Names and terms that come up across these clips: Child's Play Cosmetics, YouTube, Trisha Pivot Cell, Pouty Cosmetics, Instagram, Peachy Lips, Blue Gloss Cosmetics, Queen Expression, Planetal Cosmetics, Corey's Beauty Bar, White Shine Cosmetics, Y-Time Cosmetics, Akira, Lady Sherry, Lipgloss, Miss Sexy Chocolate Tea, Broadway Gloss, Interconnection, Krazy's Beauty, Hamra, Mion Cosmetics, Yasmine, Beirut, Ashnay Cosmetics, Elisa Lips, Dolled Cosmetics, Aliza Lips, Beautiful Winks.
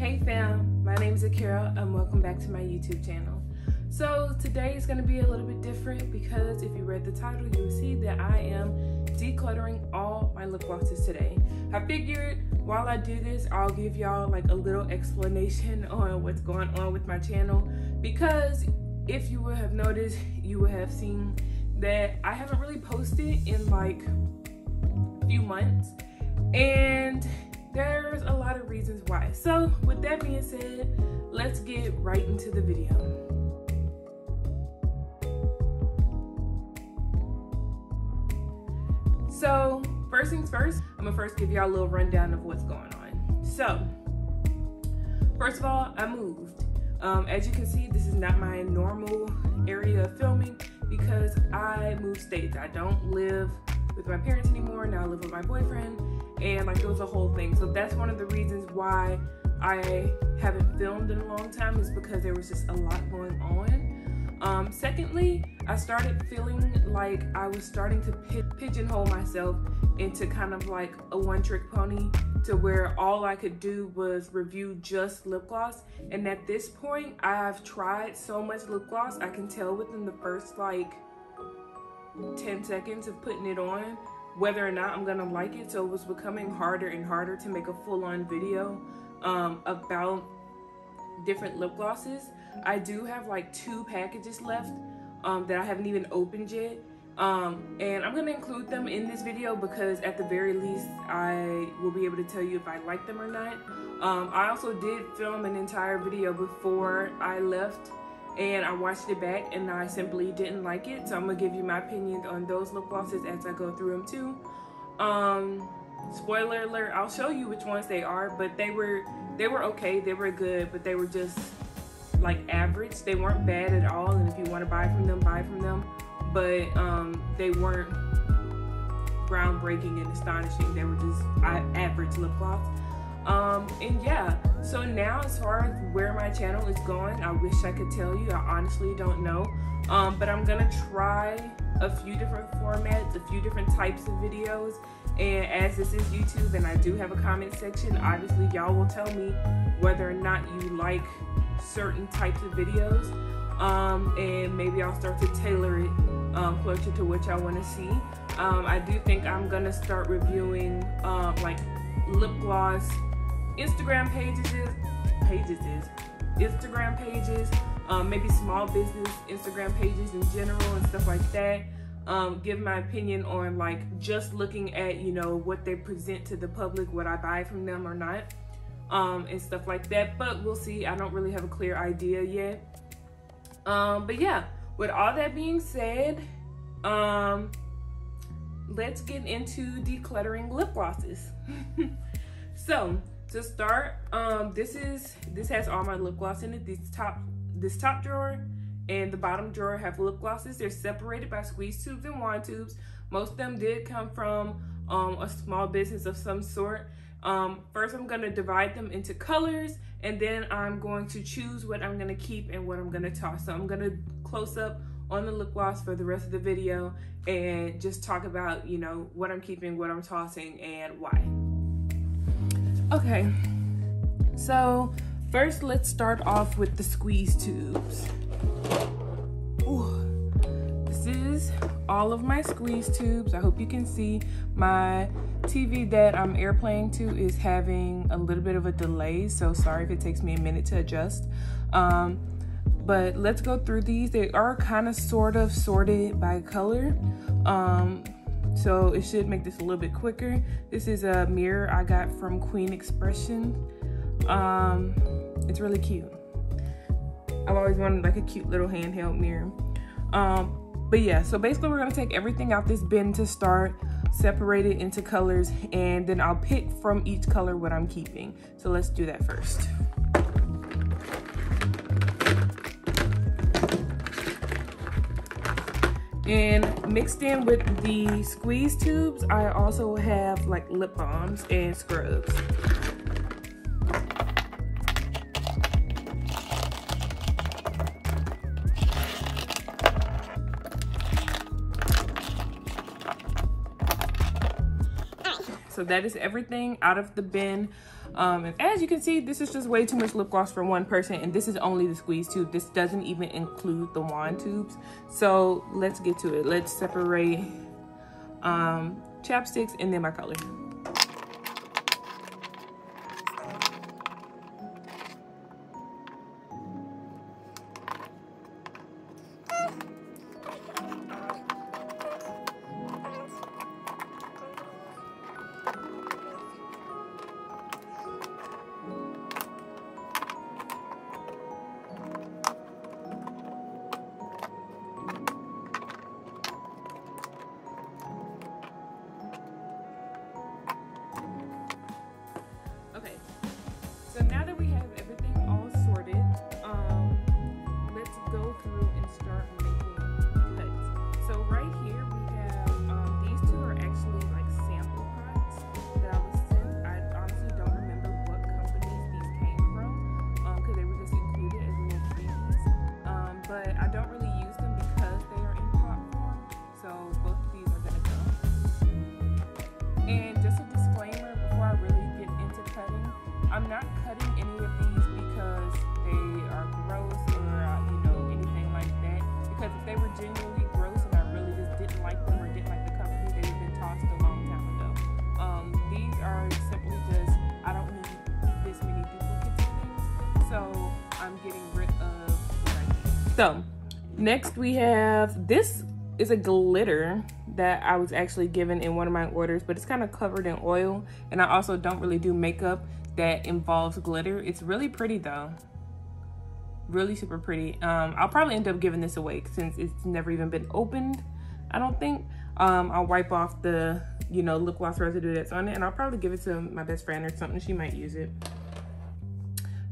Hey fam, my name is Akira and welcome back to my YouTube channel. So today is going to be a little bit different because if you read the title, you will see that I am decluttering all my lip glosses today. I figured while I do this, I'll give y'all like a little explanation on what's going on with my channel, because if you would have noticed, you would have seen that I haven't really posted in like a few months, and there's a lot of reasons why. So with that being said, let's get right into the video. So first things first, I'm gonna first give y'all a little rundown of what's going on. So first of all, I moved. As you can see, this is not my normal area of filming because I moved states. I don't live with my parents anymore. Now I live with my boyfriend, and like it was a whole thing. So that's one of the reasons why I haven't filmed in a long time, is because there was just a lot going on. Secondly, I started feeling like I was starting to pigeonhole myself into kind of like a one-trick pony, to where all I could do was review just lip gloss. And at this point, I've tried so much lip gloss, I can tell within the first like 10 seconds of putting it on whether or not I'm gonna like it. So it was becoming harder and harder to make a full-on video about different lip glosses. I do have like 2 packages left that I haven't even opened yet, and I'm gonna include them in this video because at the very least I will be able to tell you if I like them or not. I also did film an entire video before I left, and I watched it back and I simply didn't like it, so I'm gonna give you my opinions on those lip glosses as I go through them too. Spoiler alert, I'll show you which ones they are, but they were okay, they were good, but they were just like average. They weren't bad at all, and if you want to buy from them, buy from them, but they weren't groundbreaking and astonishing. They were just average lip gloss. And yeah, so now as far as where my channel is going, I wish I could tell you, I honestly don't know. But I'm gonna try a few different formats, a few different types of videos, and as this is YouTube and I do have a comment section, obviously y'all will tell me whether or not you like certain types of videos, and maybe I'll start to tailor it closer to what y'all want to see. I do think I'm gonna start reviewing like lip gloss Instagram pages, maybe small business Instagram pages in general and stuff like that. Give my opinion on like just looking at, you know, what they present to the public, what I buy from them or not, and stuff like that. But we'll see, I don't really have a clear idea yet. But yeah, with all that being said, let's get into decluttering lip glosses. So to start, this has all my lip gloss in it. This top drawer and the bottom drawer have lip glosses. They're separated by squeeze tubes and wand tubes. Most of them did come from a small business of some sort. First I'm gonna divide them into colors, and then I'm going to choose what I'm gonna keep and what I'm gonna toss. So I'm gonna close up on the lip gloss for the rest of the video and just talk about, you know, what I'm keeping, what I'm tossing, and why. Okay, so first let's start off with the squeeze tubes. Ooh, this is all of my squeeze tubes. I hope you can see. My TV that I'm airplaying to is having a little bit of a delay, so sorry if it takes me a minute to adjust. But let's go through these. They are kind of sort of sorted by color, so it should make this a little bit quicker. This is a mirror I got from Queen Expression. It's really cute. I've always wanted like a cute little handheld mirror. But yeah, so basically we're gonna take everything out this bin to start, separate it into colors, and then I'll pick from each color what I'm keeping. So let's do that first. And mixed in with the squeeze tubes, I also have like lip balms and scrubs. So that is everything out of the bin. And as you can see, this is just way too much lip gloss for one person, and this is only the squeeze tube. This doesn't even include the wand tubes. So let's get to it. Let's separate chapsticks and then my color. So next we have, this is a glitter that I was actually given in one of my orders, but it's kind of covered in oil, and I also don't really do makeup that involves glitter. It's really pretty though, really super pretty. I'll probably end up giving this away since it's never even been opened, I don't think. I'll wipe off the, you know, lip gloss residue that's on it, and I'll probably give it to my best friend or something. She might use it.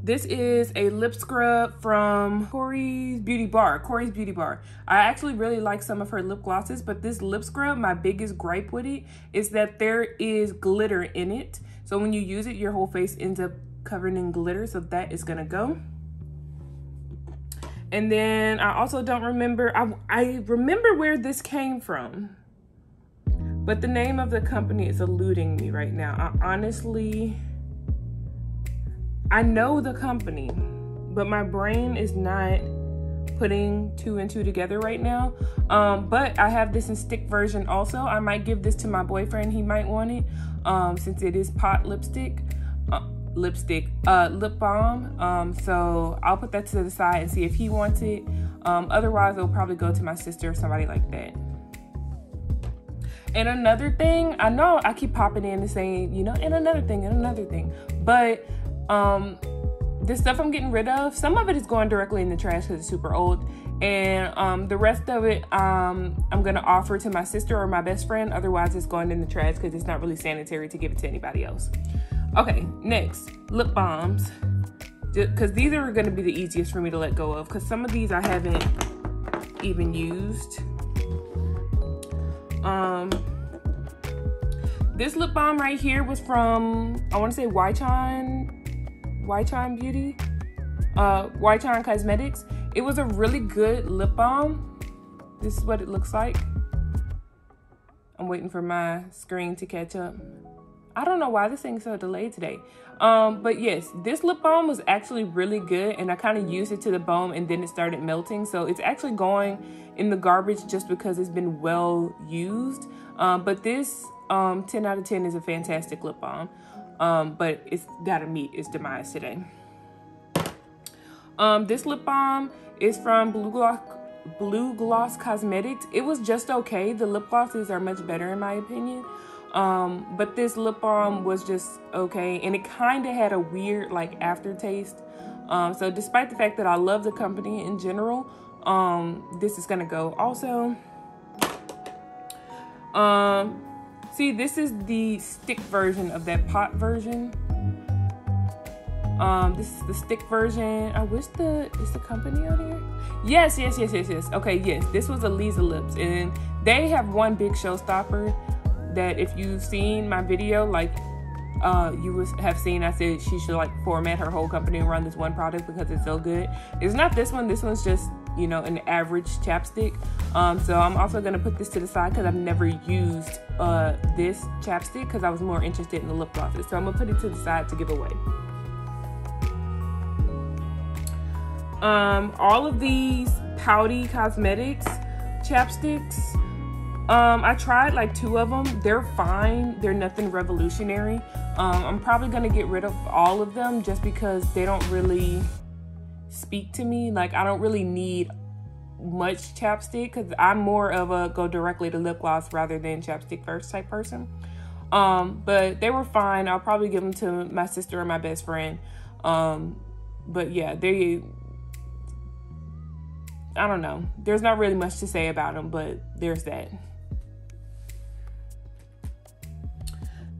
This is a lip scrub from Corey's Beauty Bar, Corey's Beauty Bar. I actually really like some of her lip glosses, but this lip scrub, my biggest gripe with it is that there is glitter in it. So when you use it, your whole face ends up covered in glitter, so that is gonna go. And then I also don't remember, I remember where this came from, but the name of the company is eluding me right now. I know the company, but my brain is not putting two and two together right now. But I have this in stick version also. I might give this to my boyfriend. He might want it since it is pot lipstick, lip balm. So I'll put that to the side and see if he wants it. Otherwise, it'll probably go to my sister or somebody like that. And another thing, I know I keep popping in and saying, you know, and another thing, but the stuff I'm getting rid of, some of it is going directly in the trash because it's super old, and the rest of it I'm gonna offer to my sister or my best friend. Otherwise, it's going in the trash because it's not really sanitary to give it to anybody else. Okay, next, lip balms, because these are going to be the easiest for me to let go of, because some of these I haven't even used. This lip balm right here was from, I want to say, Y-Time Cosmetics. It was a really good lip balm. This is what it looks like. I'm waiting for my screen to catch up. I don't know why this thing's so delayed today. But yes, this lip balm was actually really good, and I kind of used it to the bone, and then it started melting. So it's actually going in the garbage just because it's been well used. But this 10 out of 10 is a fantastic lip balm. But it's gotta meet its demise today. This lip balm is from Blue Gloss Cosmetics. It was just okay. The lip glosses are much better in my opinion. But this lip balm was just okay, and it kind of had a weird like aftertaste. So despite the fact that I love the company in general, this is gonna go also. See, this is the stick version of that pot version. This is the stick version. I wish is the company on here? Yes. Okay, yes. This was Elisa Lips, and they have one big showstopper that if you've seen my video, like you would have seen, I said she should like format her whole company around this one product because it's so good. It's not this one. This one's just you know, an average chapstick. So I'm also going to put this to the side because I've never used this chapstick because I was more interested in the lip glosses. So I'm going to put it to the side to give away. All of these Pouty Cosmetics chapsticks, I tried like 2 of them. They're fine. They're nothing revolutionary. I'm probably going to get rid of all of them just because they don't really speak to me. Like, I don't really need much chapstick because I'm more of a go directly to lip gloss rather than chapstick first type person. But they were fine. I'll probably give them to my sister or my best friend. But yeah, I don't know. There's not really much to say about them, but there's that.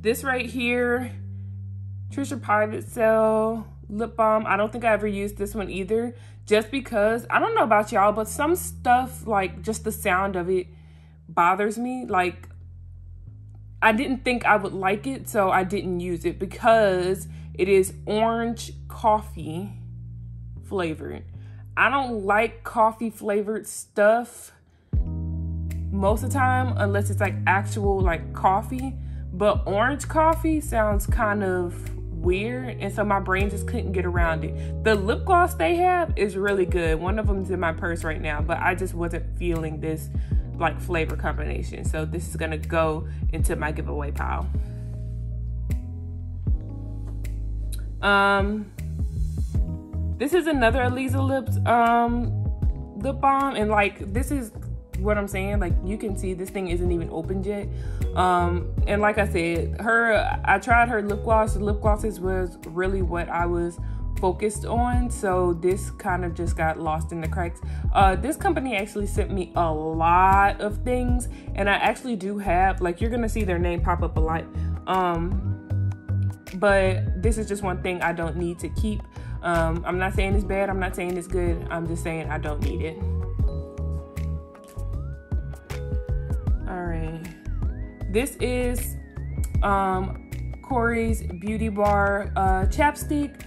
This right here, Trisha Pivot Cell lip balm. I don't think I ever used this one either, just because I don't know about y'all, but some stuff, like just the sound of it bothers me. Like, I didn't think I would like it, so I didn't use it because it is orange coffee flavored. I don't like coffee flavored stuff most of the time unless it's like actual like coffee. But orange coffee sounds kind of weird, and so my brain just couldn't get around it. The lip gloss they have is really good. One of them is in my purse right now, but I just wasn't feeling this like flavor combination. So this is gonna go into my giveaway pile. This is another Aliza Lips lip balm, and like, this is what I'm saying, like you can see this thing isn't even opened yet. And like I said, I tried her lip gloss. The lip glosses was really what I was focused on, so this kind of just got lost in the cracks. This company actually sent me a lot of things, and I actually do have, like, you're gonna see their name pop up a lot. But this is just one thing I don't need to keep. I'm not saying it's bad, I'm not saying it's good, I'm just saying I don't need it. All right, this is Corey's Beauty Bar chapstick.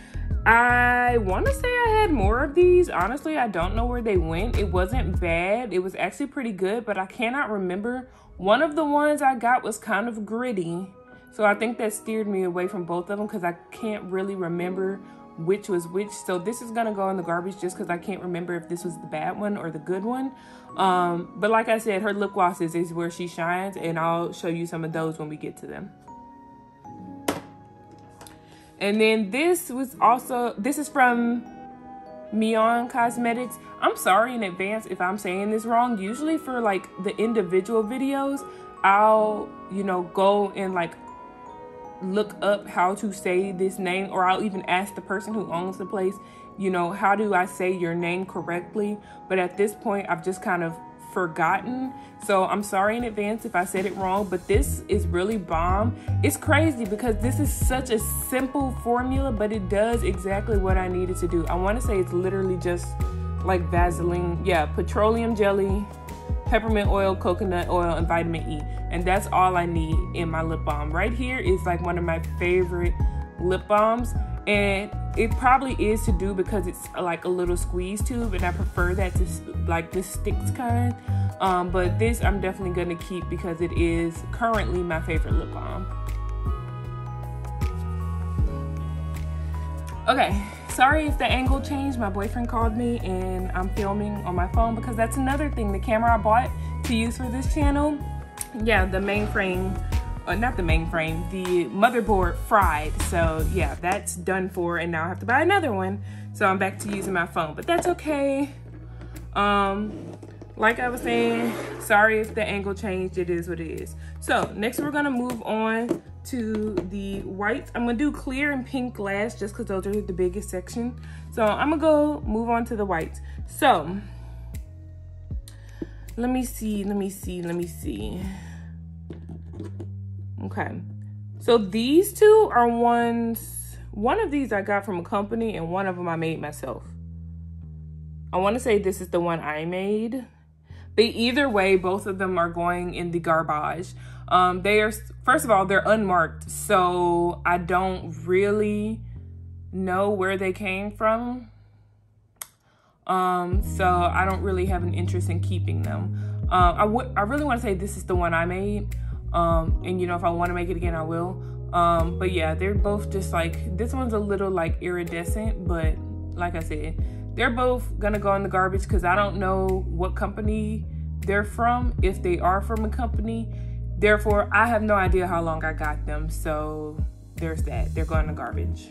I want to say I had more of these. Honestly, I don't know where they went. It wasn't bad, it was actually pretty good, but I cannot remember. One of the ones I got was kind of gritty, so I think that steered me away from both of them because I can't really remember which was which. So this is gonna go in the garbage just because I can't remember if this was the bad one or the good one. But like I said, her lip glosses is where she shines, and I'll show you some of those when we get to them. And then this was also, this is from Mion Cosmetics. I'm sorry in advance if I'm saying this wrong. Usually for like the individual videos, I'll, you know, go and like look up how to say this name, or I'll even ask the person who owns the place, you know, how do I say your name correctly? But at this point, I've just kind of forgotten. So I'm sorry in advance if I said it wrong, but this is really bomb. It's crazy because this is such a simple formula, but it does exactly what I needed to do. I want to say it's literally just like Vaseline. Yeah, petroleum jelly, peppermint oil, coconut oil, and vitamin E, and that's all I need in my lip balm. Right here is like one of my favorite lip balms, and it probably is to do because it's like a little squeeze tube, and I prefer that to like the sticks kind. But this I'm definitely gonna keep because it is currently my favorite lip balm. Okay, sorry if the angle changed. My boyfriend called me and I'm filming on my phone because that's another thing. The camera I bought to use for this channel, yeah, the mainframe, not the mainframe, the motherboard fried. So yeah, that's done for, and now I have to buy another one. So I'm back to using my phone, but that's okay. Like I was saying, sorry if the angle changed, it is what it is. So next we're gonna move on to the whites. I'm gonna do clear and pink last just because those are the biggest section. So I'm gonna go move on to the whites. So let me see. Okay, so these two are ones, one of these I got from a company and one of them I made myself. I want to say this is the one I made, but either way, both of them are going in the garbage. They are, first of all, they're unmarked, so I don't really know where they came from. So I don't really have an interest in keeping them. I really want to say this is the one I made, and you know, if I want to make it again, I will. But yeah, they're both just like, this one's a little like iridescent, but like I said, they're both gonna go in the garbage because I don't know what company they're from, if they are from a company. Therefore, I have no idea how long I got them, so there's that. They're going in the garbage.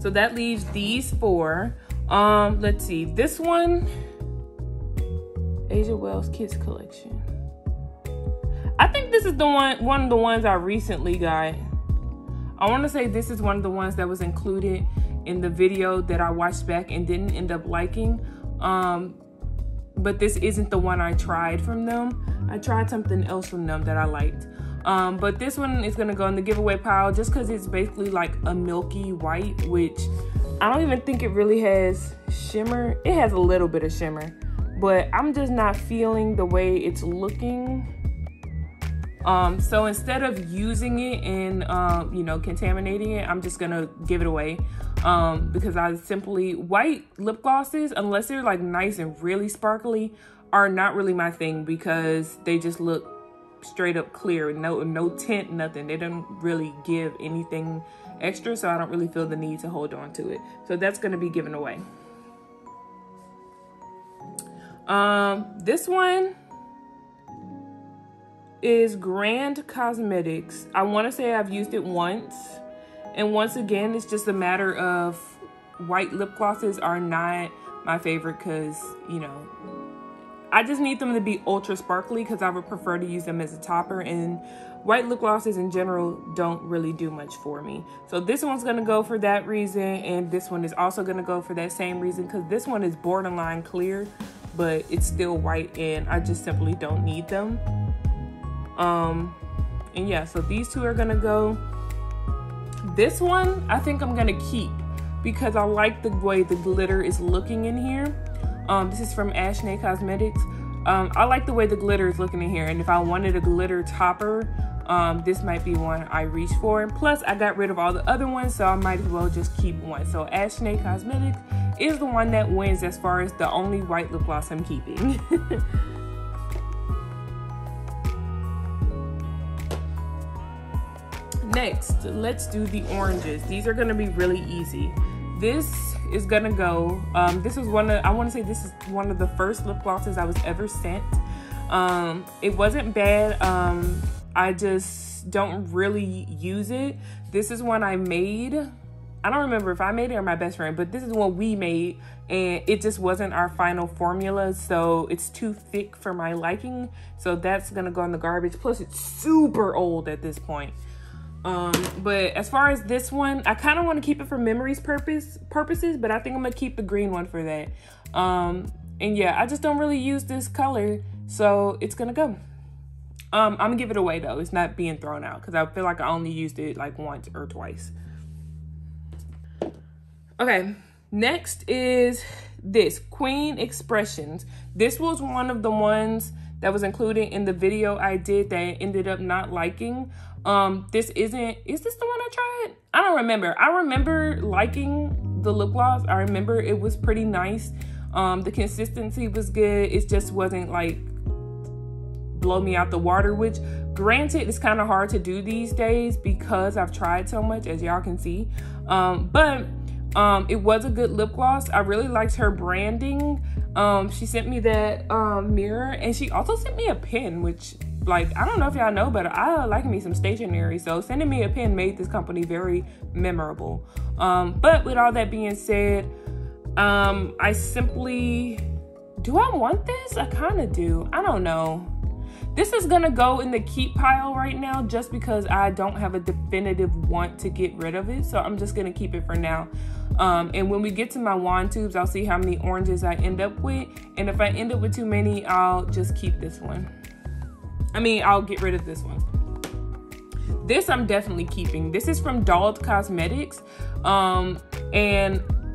So that leaves these four. Let's see. This one, Asia Wells Kids Collection. I think this is the one of the ones I recently got. I want to say this is one of the ones that was included in the video that I watched back and didn't end up liking. But this isn't the one I tried from them. I tried something else from them that I liked. But this one is gonna go in the giveaway pile just because it's basically like a milky white, which I don't even think it really has shimmer. It has a little bit of shimmer, but I'm just not feeling the way it's looking. So instead of using it and, you know, contaminating it, I'm just gonna give it away. Because I simply, white lip glosses, unless they're like nice and really sparkly, are not really my thing because they just look straight up clear, no tint, nothing. They don't really give anything extra, so I don't really feel the need to hold on to it. So that's gonna be given away. This one is Grand Cosmetics. I want to say I've used it once, and once again it's just a matter of white lip glosses are not my favorite because, you know, I just need them to be ultra sparkly because I would prefer to use them as a topper, and white lip glosses in general don't really do much for me. So this one's gonna go for that reason, and this one is also gonna go for that same reason because this one is borderline clear, but it's still white and I just simply don't need them. And yeah, so these two are gonna go. This one I think I'm gonna keep because I like the way the glitter is looking in here. This is from Ashnay Cosmetics. I like the way the glitter is looking in here, and if I wanted a glitter topper, this might be one I reach for. And plus I got rid of all the other ones, so I might as well just keep one. So Ashnay Cosmetics is the one that wins as far as the only white lip gloss I'm keeping. Next, let's do the oranges. These are gonna be really easy. This is gonna go, this was one of, I wanna say this is one of the first lip glosses I was ever sent. It wasn't bad, I just don't really use it. This is one I made. I don't remember if I made it or my best friend, but this is one we made, and it just wasn't our final formula, so it's too thick for my liking. So that's gonna go in the garbage, plus it's super old at this point. But as far as this one, I kind of want to keep it for memories purposes, but I think I'm gonna keep the green one for that. And yeah, I just don't really use this color, so it's gonna go. I'm gonna give it away though. It's not being thrown out because I feel like I only used it like once or twice. Okay, next is this Queen Expressions. This was one of the ones that was included in the video I did that I ended up not liking. This isn't, is this the one I tried? I don't remember. I remember liking the lip gloss. I remember it was pretty nice. The consistency was good. It just wasn't like blow me out the water, which granted it's kind of hard to do these days because I've tried so much, as y'all can see. But it was a good lip gloss. I really liked her branding. She sent me that mirror, and she also sent me a pen, which, like, I don't know if y'all know, but I like me some stationery, so sending me a pen made this company very memorable. But with all that being said, I simply, do I want this? I kind of do. I don't know. This is gonna go in the keep pile right now just because I don't have a definitive want to get rid of it, so I'm just gonna keep it for now. And when we get to my wand tubes, I'll see how many oranges I end up with, and if I end up with too many, I'll just keep this one. I mean, I'll get rid of this one. This I'm definitely keeping. This is from Dolled Cosmetics, and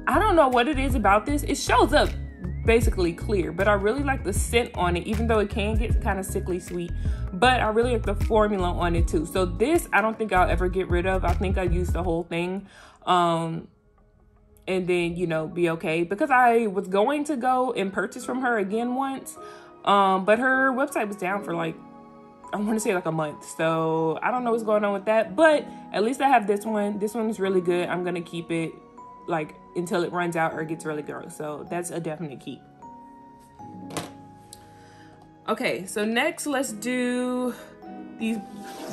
I don't know what it is about this. It shows up basically clear, but I really like the scent on it, even though it can get kind of sickly sweet, but I really like the formula on it too. So this I don't think I'll ever get rid of. I think I used the whole thing. and then, you know, be okay. Because I was going to go and purchase from her again once, but her website was down for like, I want to say like a month. So I don't know what's going on with that, but at least I have this one. This one is really good. I'm going to keep it like until it runs out or gets really gross. So that's a definite keep. Okay, so next let's do these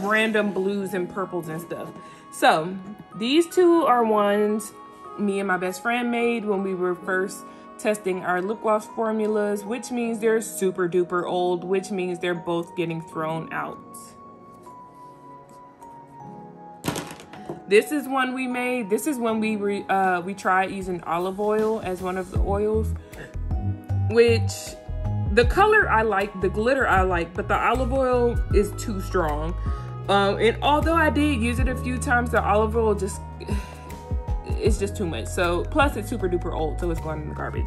random blues and purples and stuff. So these two are ones me and my best friend made when we were first testing our lip gloss formulas, which means they're super duper old, which means they're both getting thrown out. This is one we made. This is when we tried using olive oil as one of the oils, which the color I like, the glitter I like, but the olive oil is too strong. And although I did use it a few times, the olive oil just, it's just too much. So plus it's super duper old, so it's going in the garbage.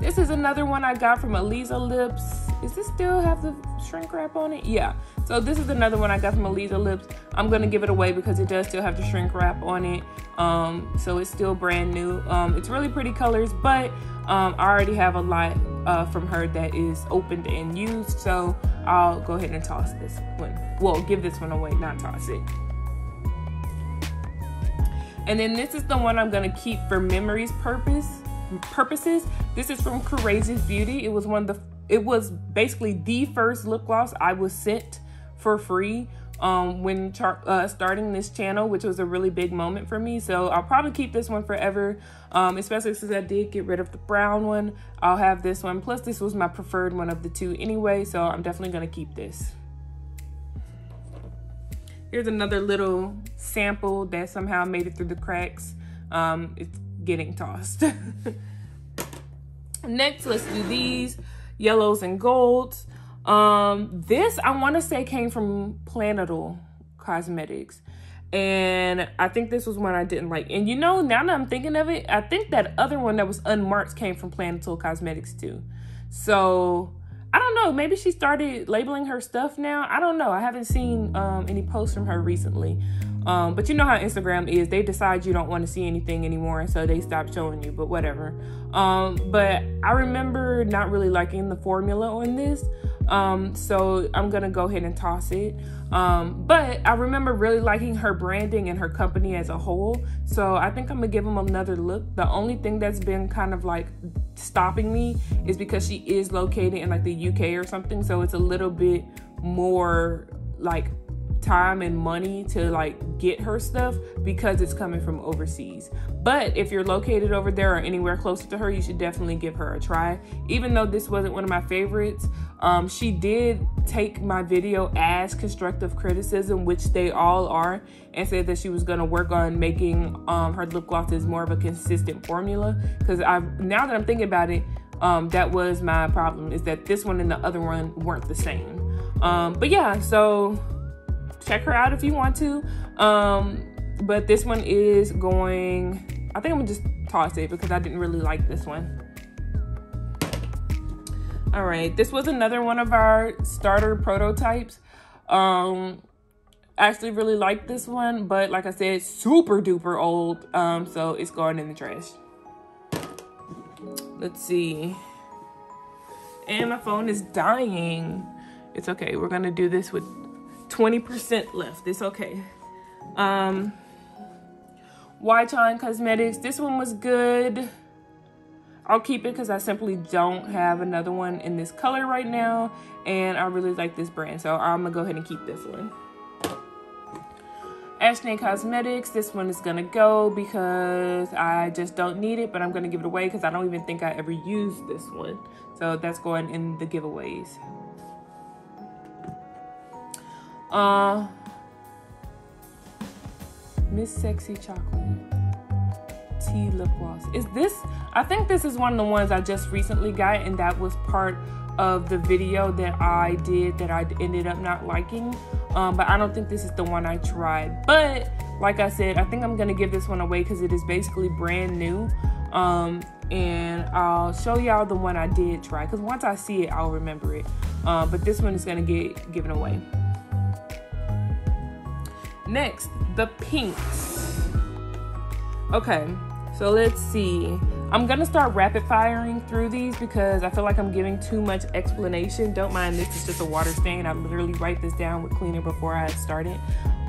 This is another one I got from Aliza Lips. Does this still have the shrink wrap on it? Yeah. So this is another one I got from Aliza Lips. I'm going to give it away because it does still have the shrink wrap on it. So it's still brand new. It's really pretty colors, but I already have a lot from her that is opened and used. So I'll go ahead and toss this one. Well, give this one away, not toss it. And then this is the one I'm going to keep for memories purposes. This is from Krazy's Beauty. It was one of the... It was basically the first lip gloss I was sent for free when starting this channel, which was a really big moment for me. So I'll probably keep this one forever, especially since I did get rid of the brown one. I'll have this one. Plus, this was my preferred one of the two anyway, so I'm definitely going to keep this. Here's another little sample that somehow made it through the cracks. It's getting tossed. Next, let's do these yellows and golds. This I want to say came from Planetal Cosmetics, and I think this was one I didn't like. And you know, now that I'm thinking of it, I think that other one that was unmarked came from Planetal Cosmetics too. So I don't know, maybe she started labeling her stuff now. I don't know, I haven't seen any posts from her recently, but you know how Instagram is, they decide you don't want to see anything anymore, so they stop showing you, but whatever. But I remember not really liking the formula on this, so I'm gonna go ahead and toss it. But I remember really liking her branding and her company as a whole, so I think I'm gonna give them another look. The only thing that's been kind of like stopping me is because she is located in like the UK or something, so it's a little bit more like time and money to like get her stuff because it's coming from overseas. But if you're located over there or anywhere closer to her, you should definitely give her a try. Even though this wasn't one of my favorites, she did take my video as constructive criticism, which they all are, and said that she was going to work on making her lip glosses more of a consistent formula. Because now that I'm thinking about it, that was my problem, is that this one and the other one weren't the same. But yeah, so check her out if you want to. But this one is going, I think I'm gonna just toss it because I didn't really like this one. All right, this was another one of our starter prototypes. I actually really like this one, but like I said, super duper old. So it's going in the trash. Let's see. And my phone is dying. It's okay, we're gonna do this with 20% left. It's okay. White Shine Cosmetics. This one was good. I'll keep it because I simply don't have another one in this color right now. And I really like this brand, so I'm going to go ahead and keep this one. Ashnay Cosmetics. This one is going to go because I just don't need it, but I'm going to give it away because I don't even think I ever used this one. So that's going in the giveaways. Miss Sexy Chocolate Tea lip gloss. Is this, I think this is one of the ones I just recently got, and that was part of the video that I did that I ended up not liking. But I don't think this is the one I tried. But like I said, I think I'm gonna give this one away because it is basically brand new. And I'll show y'all the one I did try, because once I see it, I'll remember it. But this one is gonna get given away. Next, the pinks. Okay, so let's see. I'm gonna start rapid firing through these because I feel like I'm giving too much explanation. Don't mind, this is just a water stain. I literally write this down with cleaner before I started.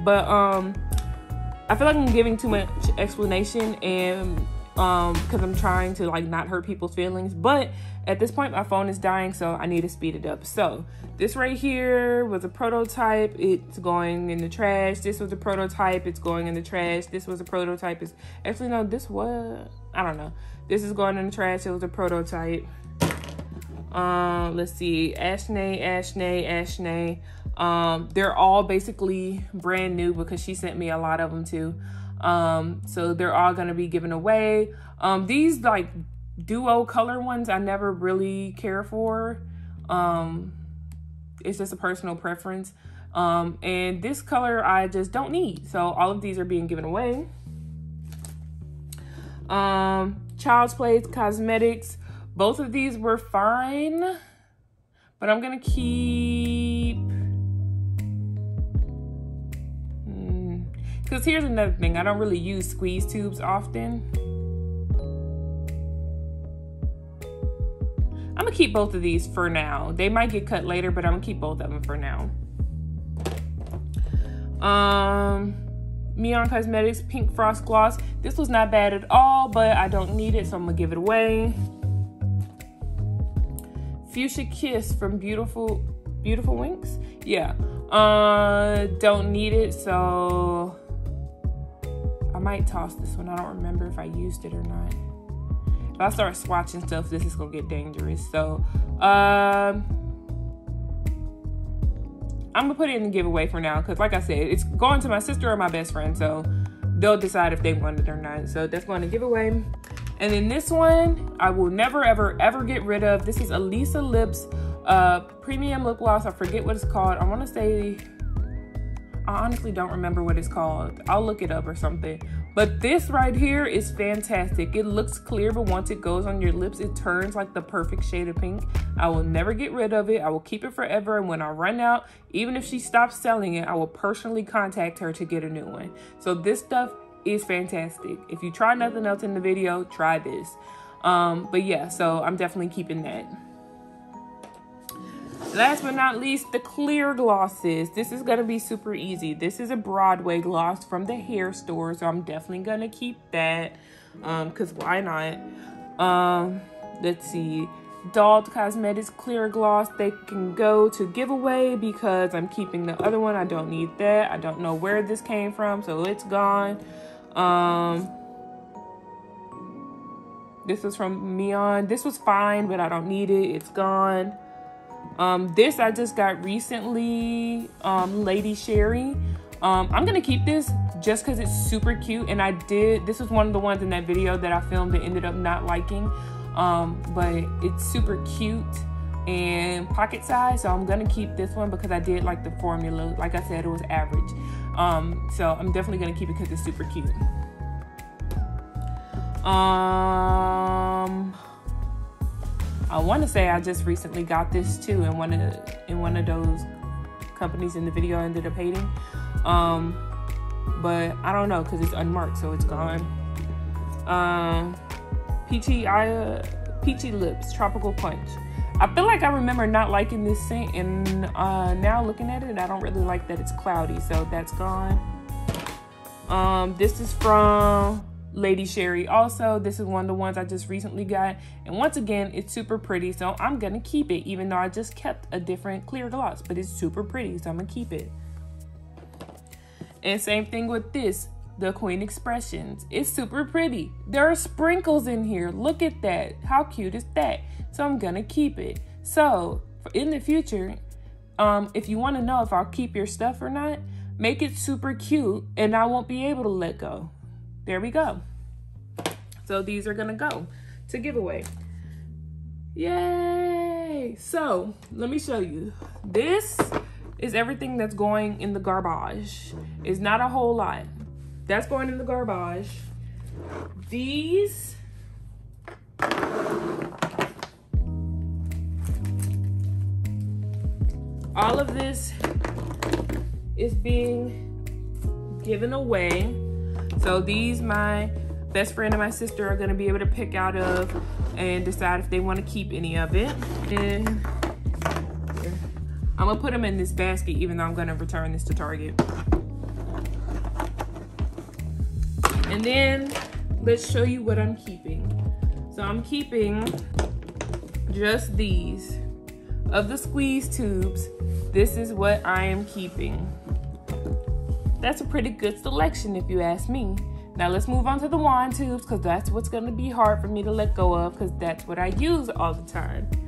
But I feel like I'm giving too much explanation, and because I'm trying to like not hurt people's feelings. But at this point my phone is dying, so I need to speed it up. So this right here was a prototype, it's going in the trash. This was a prototype, it's going in the trash. This was a prototype, it's actually no, this was, I don't know, this is going in the trash. It was a prototype. Let's see, Ashnay. They're all basically brand new because she sent me a lot of them too. So they're all gonna be given away. These like duo color ones I never really care for. It's just a personal preference. And this color I just don't need, so all of these are being given away. Child's Play Cosmetics, both of these were fine, but I'm gonna keep, because here's another thing, I don't really use squeeze tubes often. I'm gonna keep both of these for now. They might get cut later, but I'm gonna keep both of them for now. Mion Cosmetics Pink Frost Gloss. This was not bad at all, but I don't need it, so I'm gonna give it away. Fuchsia Kiss from Beautiful Winks. Yeah, don't need it, so I might toss this one. I don't remember if I used it or not. If I start swatching stuff, this is gonna get dangerous. So I'm gonna put it in the giveaway for now, because like I said, it's going to my sister or my best friend, so they'll decide if they want it or not. So that's going to giveaway. And then this one I will never ever ever get rid of. This is Elisa Lips premium lip gloss. I forget what it's called. I want to say, I honestly don't remember what it's called. I'll look it up or something. But this right here is fantastic. It looks clear, but once it goes on your lips, it turns like the perfect shade of pink. I will never get rid of it. I will keep it forever. And when I run out, even if she stops selling it, I will personally contact her to get a new one. So this stuff is fantastic. If you try nothing else in the video, try this. But yeah, so I'm definitely keeping that. Last but not least, the clear glosses. This is going to be super easy. This is a Broadway gloss from the hair store, so I'm definitely going to keep that because why not? Let's see. Dolled Cosmetics Clear Gloss. They can go to giveaway because I'm keeping the other one. I don't need that. I don't know where this came from, so it's gone. This was from Mion. This was fine, but I don't need it. It's gone. This I just got recently, Lady Sherry. I'm gonna keep this just because it's super cute, and this was one of the ones in that video that I filmed that ended up not liking, but it's super cute and pocket size, so I'm gonna keep this one because I did like the formula. Like I said, it was average, so I'm definitely gonna keep it because it's super cute. I want to say I just recently got this too, and one of those companies in the video I ended up hating, but I don't know because it's unmarked, so it's gone. Peachy Lips Tropical Punch. I feel like I remember not liking this scent, and now looking at it, I don't really like that it's cloudy, so that's gone. This is from Lady Sherry also. This is one of the ones I just recently got, and once again it's super pretty, so I'm gonna keep it, even though I just kept a different clear gloss, but it's super pretty, so I'm gonna keep it. And same thing with this, the Queen Expressions. It's super pretty. There are sprinkles in here, look at that, how cute is that? So I'm gonna keep it. So in the future, if you want to know if I'll keep your stuff or not, make it super cute and I won't be able to let go. There we go. So these are gonna go to giveaway. Yay! So let me show you. This is everything that's going in the garbage. It's not a whole lot. That's going in the garbage. These all of this is being given away. So these, my best friend and my sister are gonna be able to pick out of and decide if they want to keep any of it. And I'm gonna put them in this basket, even though I'm gonna return this to Target. And then let's show you what I'm keeping. So I'm keeping just these. Of the squeeze tubes, this is what I am keeping. That's a pretty good selection if you ask me. Now let's move on to the wand tubes, because that's what's going to be hard for me to let go of, because that's what I use all the time.